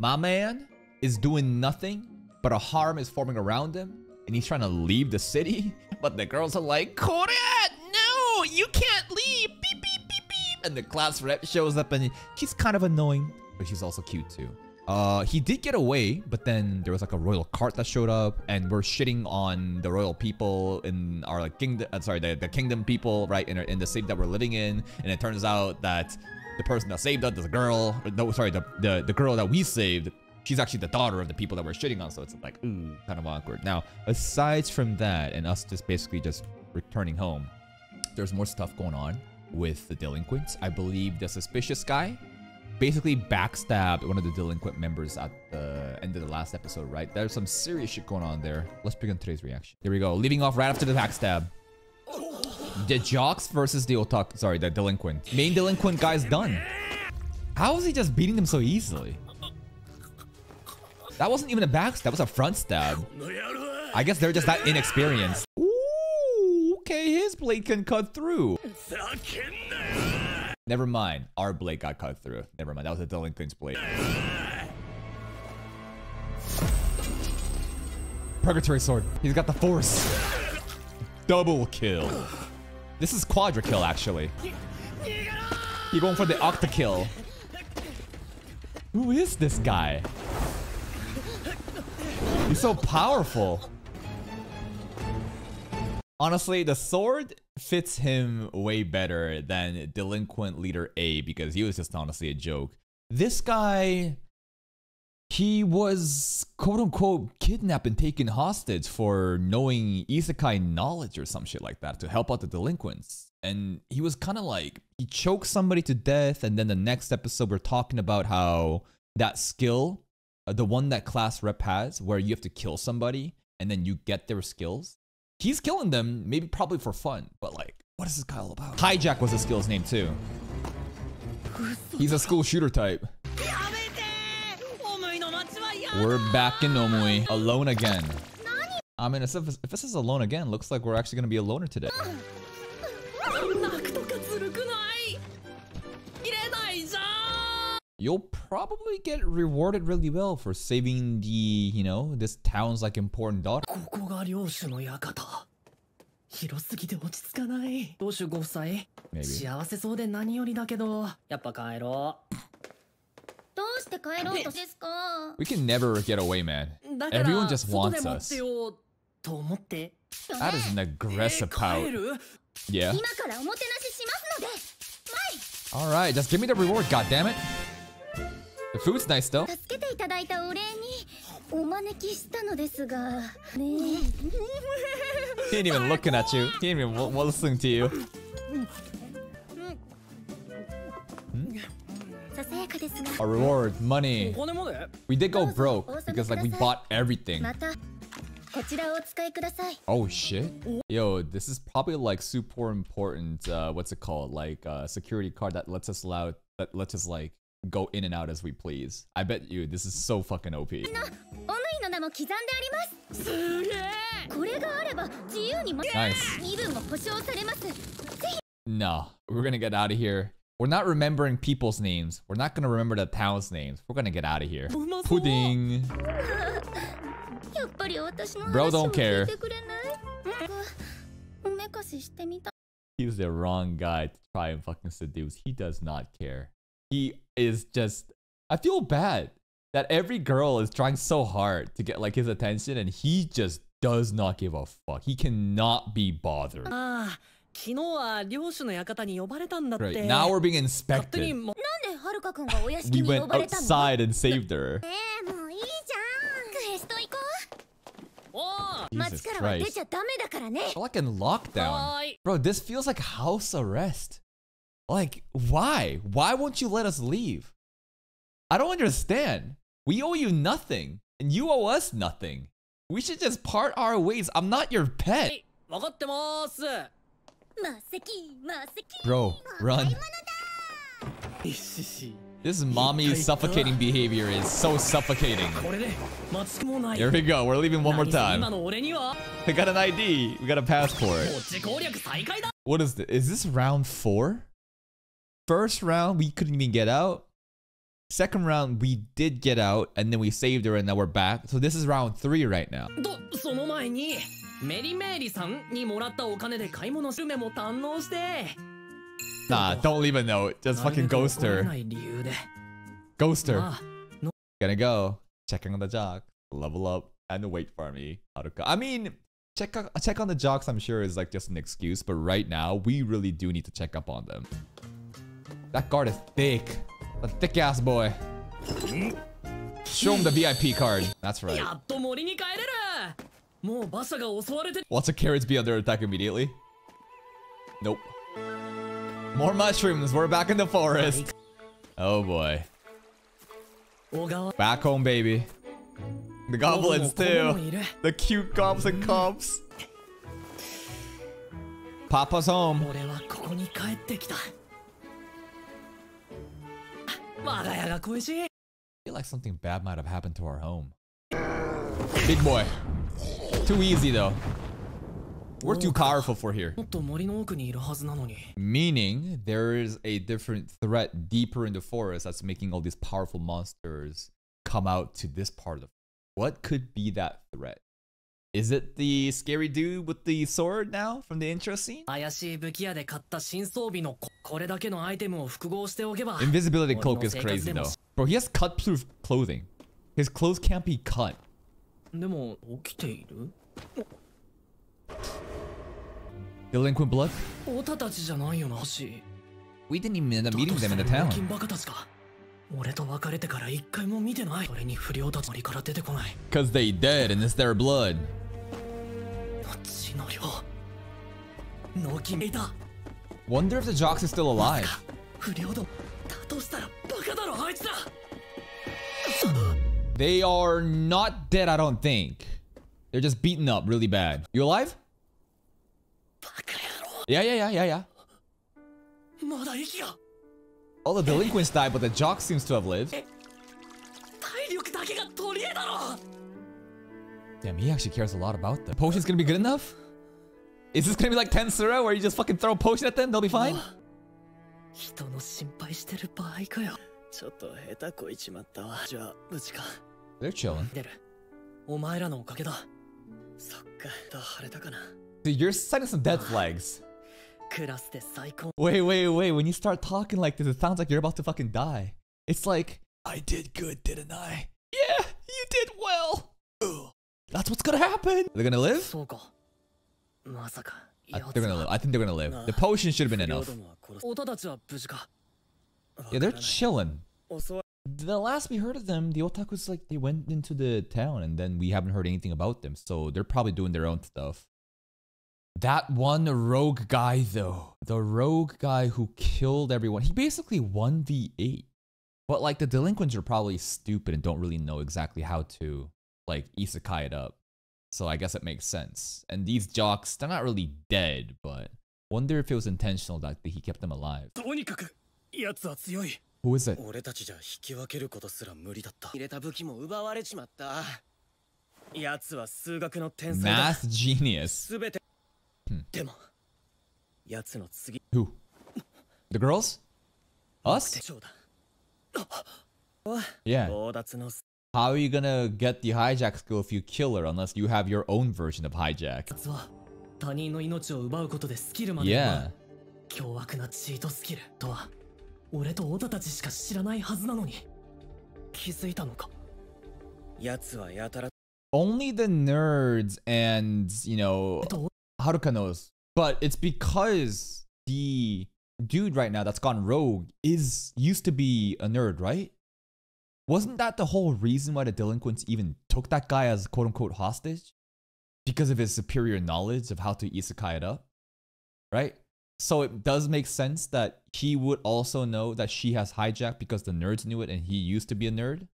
My man is doing nothing, but a harm is forming around him, and he's trying to leave the city, but the girls are like, Korea, no, you can't leave, beep, beep, beep, beep. And the class rep shows up, and she's kind of annoying, but she's also cute too. He did get away, but then there was like a royal cart that showed up, and we're shitting on the royal people in our like, kingdom, the kingdom people, right, in the city that we're living in, and it turns out that the person that saved us, the girl that we saved, she's actually the daughter of the people that we're shitting on, so it's like, ooh, kind of awkward. Now, aside from that, and us just basically just returning home, there's more stuff going on with the delinquents. I believe the suspicious guy basically backstabbed one of the delinquent members at the end of the last episode, right? There's some serious shit going on there. Let's begin today's reaction. Here we go, leaving off right after the backstab. The jocks versus the otaku, sorry, the delinquent. Main delinquent guy's done. How is he just beating them so easily? That wasn't even a backstab, that was a front stab. I guess they're just that inexperienced. Ooh, okay, his blade can cut through. Never mind, our blade got cut through. Never mind, that was a delinquent's blade. Purgatory sword, he's got the force. Double kill. This is quadra kill, actually. You're going for the octa kill. Who is this guy? He's so powerful. Honestly, the sword fits him way better than Delinquent Leader A because he was just honestly a joke. This guy, he was quote-unquote kidnapped and taken hostage for knowing isekai knowledge or some shit like that to help out the delinquents. And he was kind of like, he choked somebody to death, and then the next episode we're talking about how that skill, the one that class rep has where you have to kill somebody and then you get their skills. He's killing them, maybe probably for fun, but like, what is this guy all about? Hijack was the skill's name too. He's a school shooter type. We're back in Omui, alone again. I mean, as if this is alone again, looks like we're actually gonna be a loner today. You'll probably get rewarded really well for saving the, you know, this town's like important daughter. Maybe. We can never get away, man. Everyone just wants us. That is an aggressive pout. Yeah. All right, just give me the reward, goddammit. The food's nice though. He ain't even looking at you. He ain't even listening to you. Hmm? A reward, money. We did go broke because like we bought everything. Oh shit. Yo, this is probably like super important, what's it called? Like security card that lets us like go in and out as we please. I bet you this is so fucking OP. Nice. No, we're gonna get out of here. We're not remembering people's names. We're not gonna remember the town's names. We're gonna get out of here. Pudding. Bro don't care. He's the wrong guy to try and fucking seduce. He does not care. He is just, I feel bad that every girl is trying so hard to get like his attention and he just does not give a fuck. He cannot be bothered. Right, now we're being inspected. We went outside and saved her. Jesus Christ. Fucking lockdown. Bro, this feels like house arrest. Like, why? Why won't you let us leave? I don't understand. We owe you nothing, and you owe us nothing. We should just part our ways. I'm not your pet. Bro, run. This mommy's suffocating behavior is so suffocating. Here we go. We're leaving one more time. We got an ID. We got a passport. What is this? Is this round 4? First round, we couldn't even get out. Second round, we did get out, and then we saved her, and now we're back. So this is round 3 right now. Nah, don't leave a note. Just fucking ghost her. Ghost her. Gonna go. Checking on the jocks. Level up and wait for me, Haruka. I mean, check on the jocks, I'm sure, is like just an excuse. But right now, we really do need to check up on them. That guard is thick. A thick ass boy. Show him the VIP card. That's right. Lots of carrots be under attack immediately. Nope. More mushrooms. We're back in the forest. Oh boy. Back home, baby. The goblins too. The cute gobs and cops. Papa's home. I feel like something bad might have happened to our home. Big boy. Too easy though. We're too powerful for here. Meaning there is a different threat deeper in the forest that's making all these powerful monsters come out to this part of the forest. What could be that threat? Is it the scary dude with the sword now from the intro scene? Invisibility cloak is crazy though. Bro, he has cut-proof clothing. His clothes can't be cut. Delinquent blood? We didn't even end up meeting them in the town. Cause they dead and it's their blood. Wonder if the jocks is still alive. They are not dead, I don't think. They're just beaten up really bad. You alive? Yeah. All the delinquents died, but the jock seems to have lived. Damn, he actually cares a lot about them. Potion's gonna be good enough? Is this gonna be like Tensura, where you just fucking throw a potion at them? They'll be fine? They're chilling. Dude, you're setting some death flags. Wait, when you start talking like this, it sounds like you're about to fucking die. It's like, I did good, didn't I? Yeah, you did well. Ugh. That's what's gonna happen. They're gonna live? I think they're gonna live. The potion should have been enough. Yeah, they're chilling. The last we heard of them, the otakus, like, they went into the town and then we haven't heard anything about them. So they're probably doing their own stuff. That one rogue guy though, the rogue guy who killed everyone, he basically 1v8. But like the delinquents are probably stupid and don't really know exactly how to like isekai it up. So I guess it makes sense. And these jocks, they're not really dead, but wonder if it was intentional that he kept them alive. Who is it? Math genius. Who? The girls? Us? Yeah. How are you gonna get the hijack skill if you kill her unless you have your own version of hijack? Yeah. Only the nerds and, you know, Haruka knows, but it's because the dude right now that's gone rogue used to be a nerd, right? Wasn't that the whole reason why the delinquents even took that guy as quote-unquote hostage? Because of his superior knowledge of how to isekai it up, right? So it does make sense that he would also know that she has hijacked because the nerds knew it and he used to be a nerd.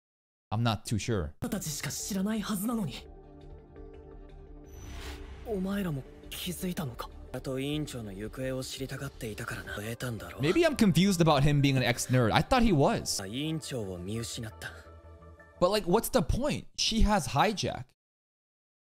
I'm not too sure. Maybe I'm confused about him being an ex-nerd. I thought he was. But like, what's the point? She has hijack.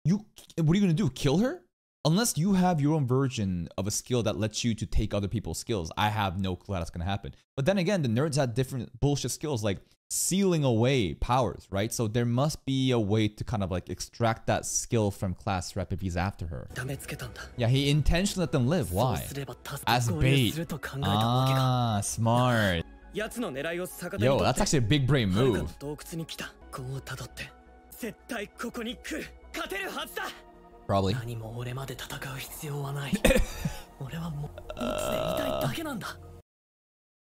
What are you gonna do? Kill her? Unless you have your own version of a skill that lets you to take other people's skills. I have no clue how that's gonna happen. But then again, the nerds had different bullshit skills. Like sealing away powers, right? So there must be a way to kind of like extract that skill from class rep if he's after her. Yeah, he intentionally let them live. Why? As bait. Ah, smart. Yo, that's actually a big brain move. Probably.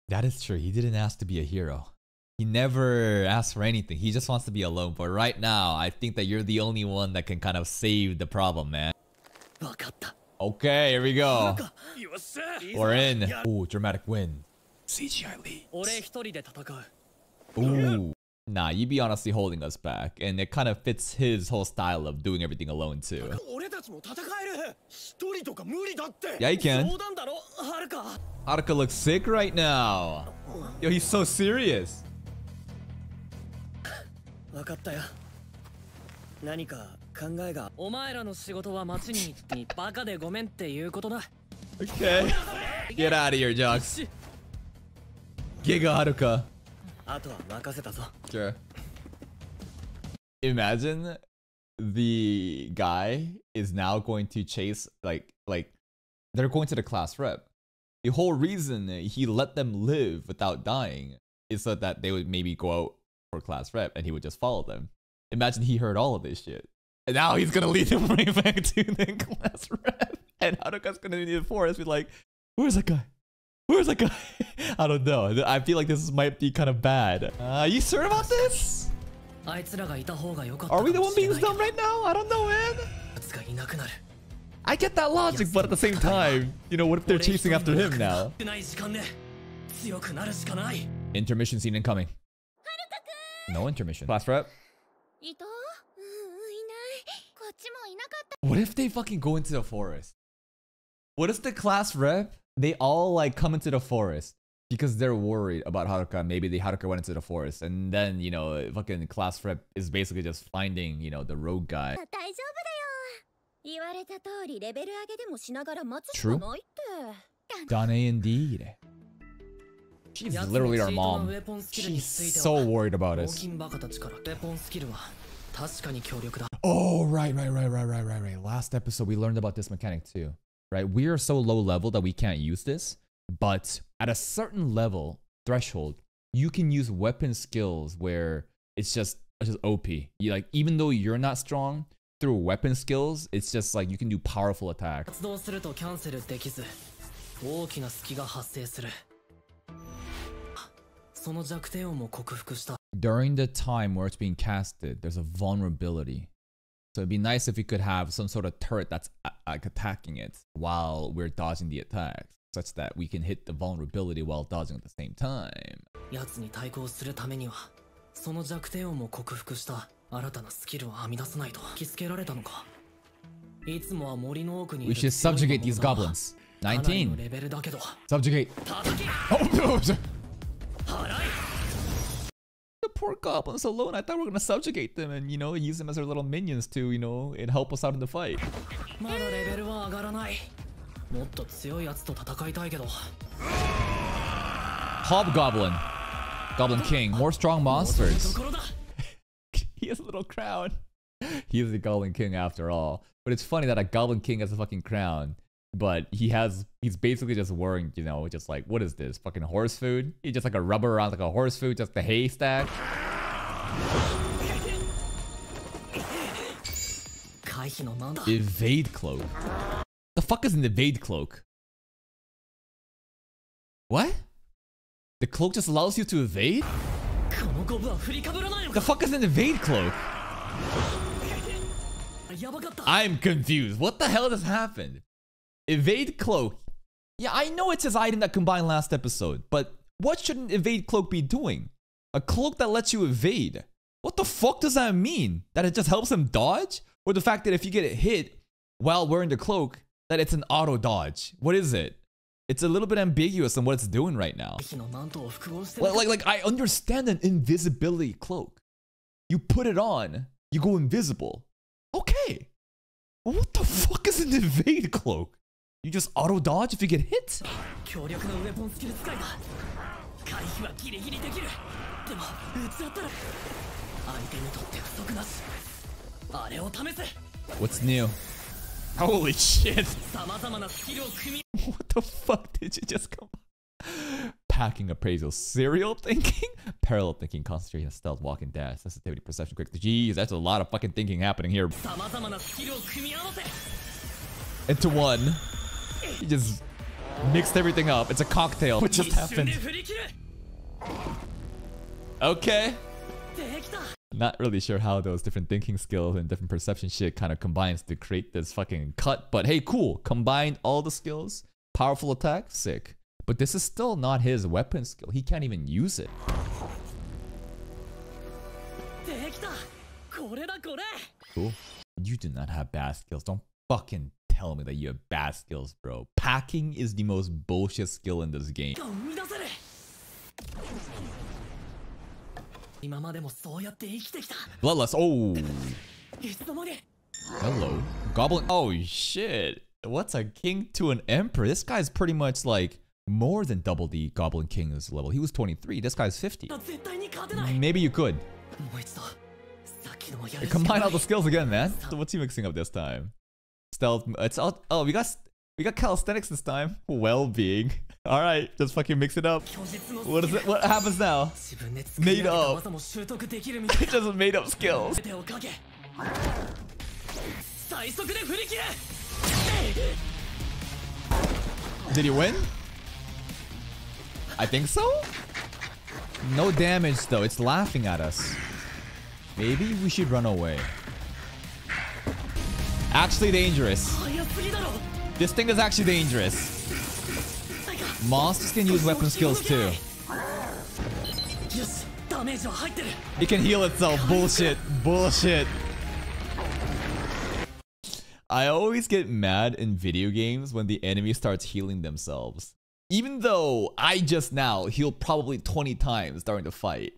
That is true. He didn't ask to be a hero. He never asks for anything. He just wants to be alone. But right now, I think that you're the only one that can kind of save the problem, man. Okay, here we go. We're in. Ooh, dramatic win. CGI leads. Ooh. Nah, you'd be honestly holding us back. And it kind of fits his whole style of doing everything alone, too. Yeah, you can. Haruka looks sick right now. Yo, he's so serious. Okay. Get out of here, Jocks. Giga Haruka. Sure. Imagine the guy is now going to chase, like they're going to the class rep. The whole reason he let them live without dying is so that they would maybe go out for class rep and he would just follow them. Imagine he heard all of this shit. And now he's gonna lead them right back to the class rep. And Haruka's gonna be in the forest be like, where's that guy? Where's that guy? I don't know. I feel like this might be kind of bad. Are you sure about this? Are we the one being dumb right now? I don't know, man. I get that logic, but at the same time, you know, what if they're chasing after him now? Intermission scene incoming. No intermission. Class rep. What if they fucking go into the forest? What if the class rep, they all like come into the forest because they're worried about Haruka? Maybe the Haruka went into the forest and then, you know, fucking class rep is basically just finding, you know, the rogue guy. True. Dane indeed. She's literally our mom. She's so worried about us. Oh, right. Last episode, we learned about this mechanic too, right? We are so low level that we can't use this, but at a certain level, threshold, you can use weapon skills where it's just OP. You, like, even though you're not strong, through weapon skills, it's just like you can do powerful attacks. During the time where it's being casted, there's a vulnerability. So it'd be nice if we could have some sort of turret that's like attacking it while we're dodging the attacks, such that we can hit the vulnerability while dodging at the same time. We should subjugate these goblins. 19. Subjugate. Oh, the poor goblins alone. I thought we were gonna subjugate them and, you know, use them as our little minions to, you know, and help us out in the fight. Hobgoblin. Goblin King. More strong monsters. He has a little crown. He is the Goblin King after all. But it's funny that a Goblin King has a fucking crown. But he's basically just wearing, you know, just like, what is this? Fucking horse food? He's just like a rubber around like a horse food, just a haystack. Evade cloak. The fuck is an evade cloak? What? The cloak just allows you to evade? The fuck is an evade cloak? I'm confused. What the hell just happened? Evade cloak. Yeah, I know it's his item that combined last episode, but what should an evade cloak be doing? A cloak that lets you evade. What the fuck does that mean? That it just helps him dodge? Or the fact that if you get hit while wearing the cloak, that it's an auto dodge? What is it? It's a little bit ambiguous on what it's doing right now. Like I understand an invisibility cloak. You put it on, you go invisible. Okay. What the fuck is an evade cloak? You just auto dodge if you get hit? 回避はギリギリできる。でも打ち合ったら相手にとって不足なし。あれを試せ。What's new? Holy shit! What the fuck did you just come? Packing, appraisal, serial thinking, parallel thinking, concentration, stealth, walk and dash, sensitivity, perception, quick. Jeez, that's a lot of fucking thinking happening here. Into one. He just mixed everything up. It's a cocktail. What just happened? Okay. Not really sure how those different thinking skills and different perception shit kind of combines to create this fucking cut, but hey, cool. Combined all the skills, powerful attack, sick. But this is still not his weapon skill. He can't even use it. Cool. You do not have bad skills. Don't fucking tell me that you have bad skills, bro. Packing is the most bullshit skill in this game. Bloodlust. Oh. Hello. Goblin. Oh, shit. What's a king to an emperor? This guy's pretty much like more than double the Goblin King's level. He was 23. This guy's 50. Maybe you could. Combine all the skills again, man. So what's he mixing up this time? Stealth. It's all. Oh, we got calisthenics this time. Well-being. All right, just fucking mix it up. What is it? What happens now? Made up. Just made up skills. Did he win? I think so? No damage though, it's laughing at us. Maybe we should run away. Actually dangerous. This thing is actually dangerous. Monsters can use weapon skills too. It can heal itself, bullshit, bullshit. I always get mad in video games when the enemy starts healing themselves. Even though I just now healed probably 20 times during the fight.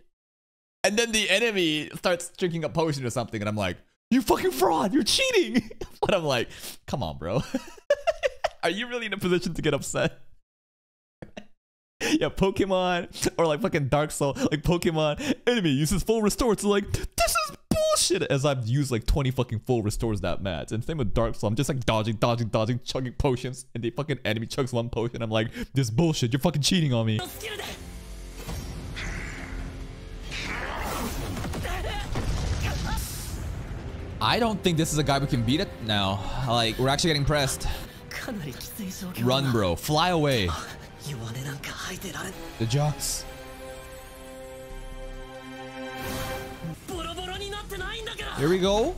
And then the enemy starts drinking a potion or something and I'm like, you fucking fraud, you're cheating! But I'm like, come on bro. Are you really in a position to get upset? Yeah, Pokemon or like fucking Dark Souls, like Pokemon, enemy uses full restore. It's like, this is bullshit! As I've used like 20 fucking full restores that match. And same with Dark Souls, I'm just like dodging, chugging potions. And the fucking enemy chugs one potion. I'm like, this bullshit, you're fucking cheating on me. I don't think this is a guy we can beat it now. Like, we're actually getting pressed. Run, bro. Fly away. The jocks. Here we go.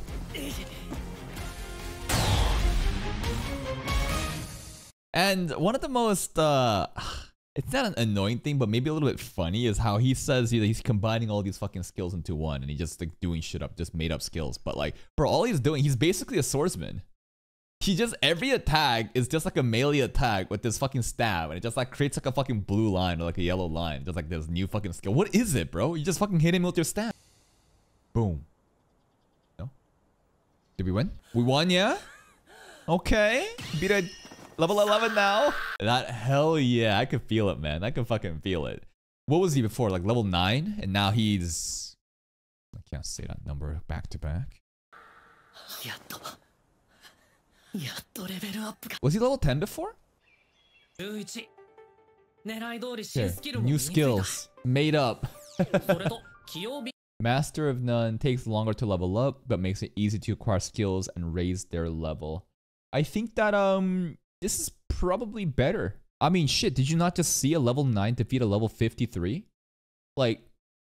And one of the most, it's not an annoying thing, but maybe a little bit funny is how he says he's combining all these fucking skills into one and he's just like doing shit up, just made up skills. But like, bro, all he's doing, he's basically a swordsman. He just, every attack is just like a melee attack with this fucking stab and it just like creates like a fucking blue line or like a yellow line. Just like this new fucking skill. What is it, bro? You just fucking hit him with your stab. Boom. No? Did we win? We won, yeah? Okay. Beat a level 11 now. That hell yeah. I could feel it, man. I could fucking feel it. What was he before? Like level 9? And now he's... I can't say that number back to back. Was he level 10 before? Okay. New skills. Made up. Master of None takes longer to level up, but makes it easy to acquire skills and raise their level. I think that this is probably better. I mean, shit, did you not just see a level 9 defeat a level 53? Like,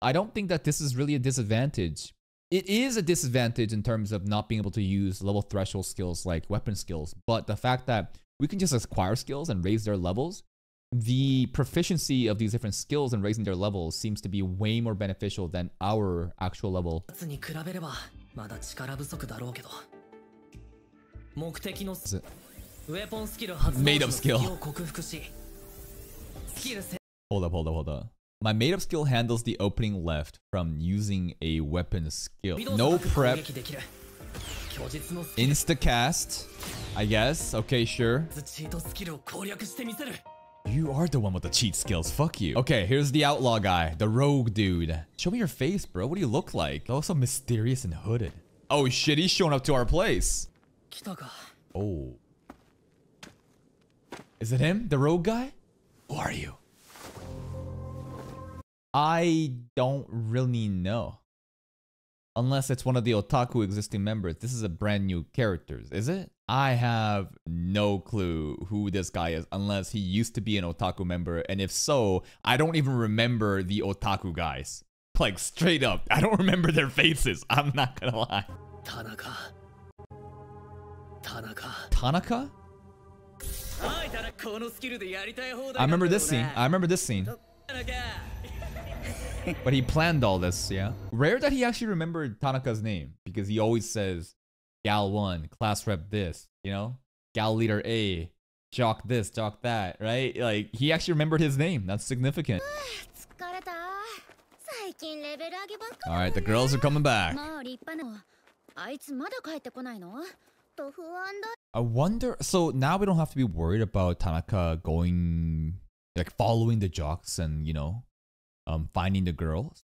I don't think that this is really a disadvantage. It is a disadvantage in terms of not being able to use level threshold skills like weapon skills, but the fact that we can just acquire skills and raise their levels, the proficiency of these different skills and raising their levels seems to be way more beneficial than our actual level. Made up skill. Hold up. My made-up skill handles the opening left from using a weapon skill. No prep. Insta-cast, I guess. Okay, sure. You are the one with the cheat skills. Fuck you. Okay, here's the outlaw guy. The rogue dude. Show me your face, bro. What do you look like? Also mysterious and hooded. Oh shit, he's showing up to our place. Oh. Is it him? The rogue guy? Who are you? I don't really know. Unless it's one of the otaku existing members. This is a brand new character, is it? I have no clue who this guy is unless he used to be an otaku member. And if so, I don't even remember the otaku guys. Like straight up, I don't remember their faces. I'm not gonna lie. Tanaka. Tanaka. Tanaka? I remember this scene. I remember this scene. But he planned all this, yeah? Rare that he actually remembered Tanaka's name, because he always says, Gal 1, class rep this, you know? Gal leader A, jock this, jock that, right? Like, he actually remembered his name. That's significant. Alright, the girls are coming back. I wonder, so now we don't have to be worried about Tanaka going, like, following the jocks and, you know, finding the girls.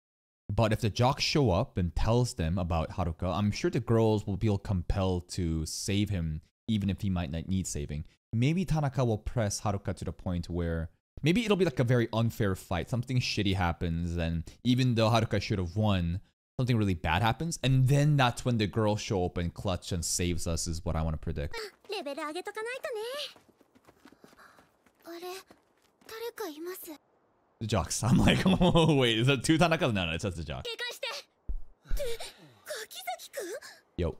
But if the jocks show up and tells them about Haruka, I'm sure the girls will feel compelled to save him, even if he might not need saving. Maybe Tanaka will press Haruka to the point where maybe it'll be like a very unfair fight. Something shitty happens, and even though Haruka should have won, something really bad happens. And then that's when the girls show up and clutch and saves us, is what I want to predict. The jocks. I'm like, oh wait, is that two Tanakas? No, it's just the jocks. Yo.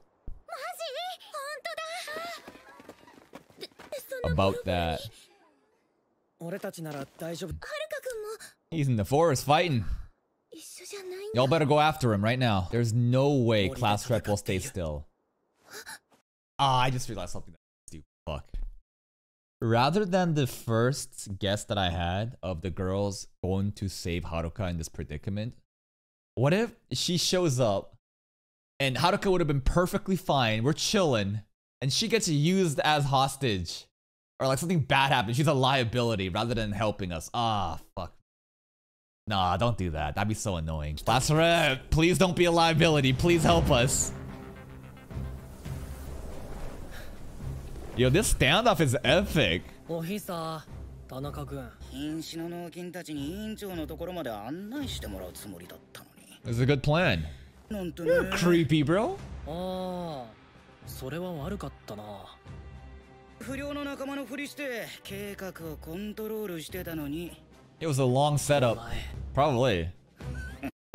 About that. He's in the forest fighting. Y'all better go after him right now. There's no way class rep will stay still. Ah, I just realized something. Dude, fuck. Rather than the first guess that I had of the girls going to save Haruka in this predicament, what if she shows up and Haruka would have been perfectly fine, we're chilling, and she gets used as hostage? Or like something bad happens, she's a liability rather than helping us. Ah, fuck. Nah, don't do that. That'd be so annoying. Class rep, please don't be a liability. Please help us. Yo, this standoff is epic. It's a good plan. You're creepy, bro. It was a long setup. Probably.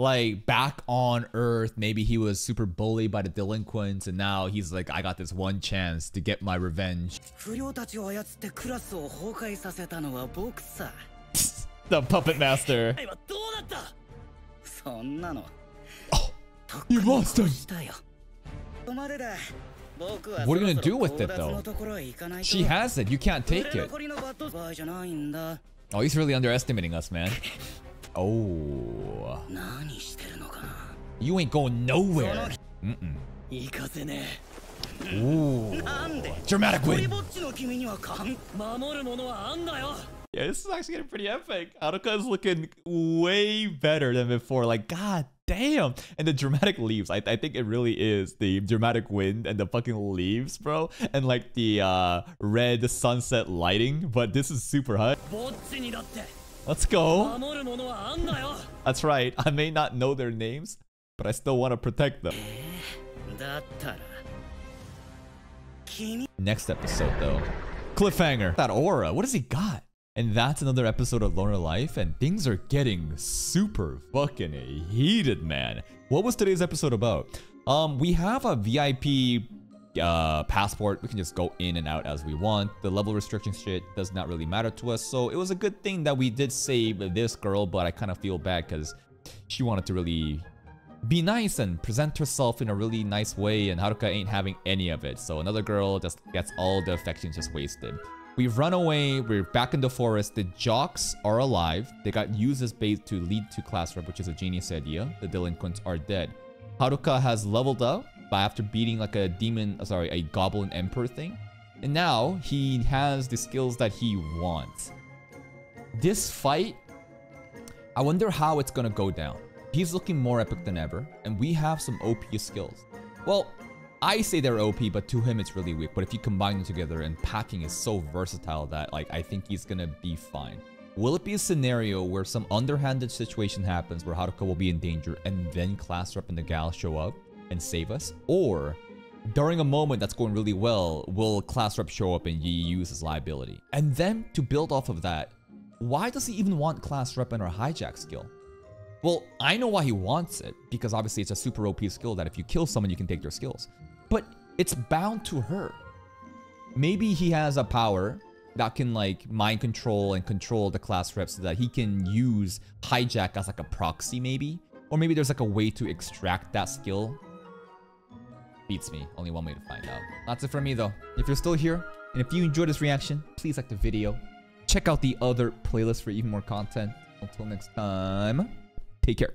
Like, back on Earth, maybe he was super bullied by the delinquents, and now he's like, I got this one chance to get my revenge. The puppet master. Oh, you lost him. What are you gonna do with it, though? She has it. You can't take it. Oh, he's really underestimating us, man. Oh. You ain't going nowhere. Mm-mm. Ooh. Dramatic win. Yeah, this is actually getting pretty epic. Haruka is looking way better than before. Like, god damn. And the dramatic leaves. I think it really is the dramatic wind and the fucking leaves, bro. And like the red sunset lighting. But this is super hot. Let's go. That's right. I may not know their names, but I still want to protect them. Next episode, though. Cliffhanger. That aura. What has he got? And that's another episode of Loner Life, and things are getting super fucking heated, man. What was today's episode about? We have a VIP passport. We can just go in and out as we want. The level restriction shit does not really matter to us, so it was a good thing that we did save this girl, but I kind of feel bad because she wanted to really be nice and present herself in a really nice way, and Haruka ain't having any of it. So another girl just gets all the affection just wasted. We've run away, we're back in the forest, the jocks are alive, they got used as bait to lead to class rep, which is a genius idea. The delinquents are dead. Haruka has leveled up by after beating like a demon, sorry, a goblin emperor thing. And now he has the skills that he wants. This fight, I wonder how it's gonna go down. He's looking more epic than ever, and we have some OP skills. Well, I say they're OP, but to him it's really weak. But if you combine them together, and packing is so versatile that, like, I think he's gonna be fine. Will it be a scenario where some underhanded situation happens where Haruka will be in danger and then Class Rep and the gal show up and save us? Or during a moment that's going really well, will Class Rep show up and use his liability? And then to build off of that, why does he even want Class Rep and our hijack skill? Well, I know why he wants it, because obviously it's a super OP skill that if you kill someone, you can take their skills. But it's bound to her. Maybe he has a power that can, like, mind control and control the Class Rep so that he can use hijack as, like, a proxy, maybe? Or maybe there's, like, a way to extract that skill. Beats me. Only one way to find out. That's it for me, though. If you're still here, and if you enjoyed this reaction, please like the video. Check out the other playlist for even more content. Until next time, take care.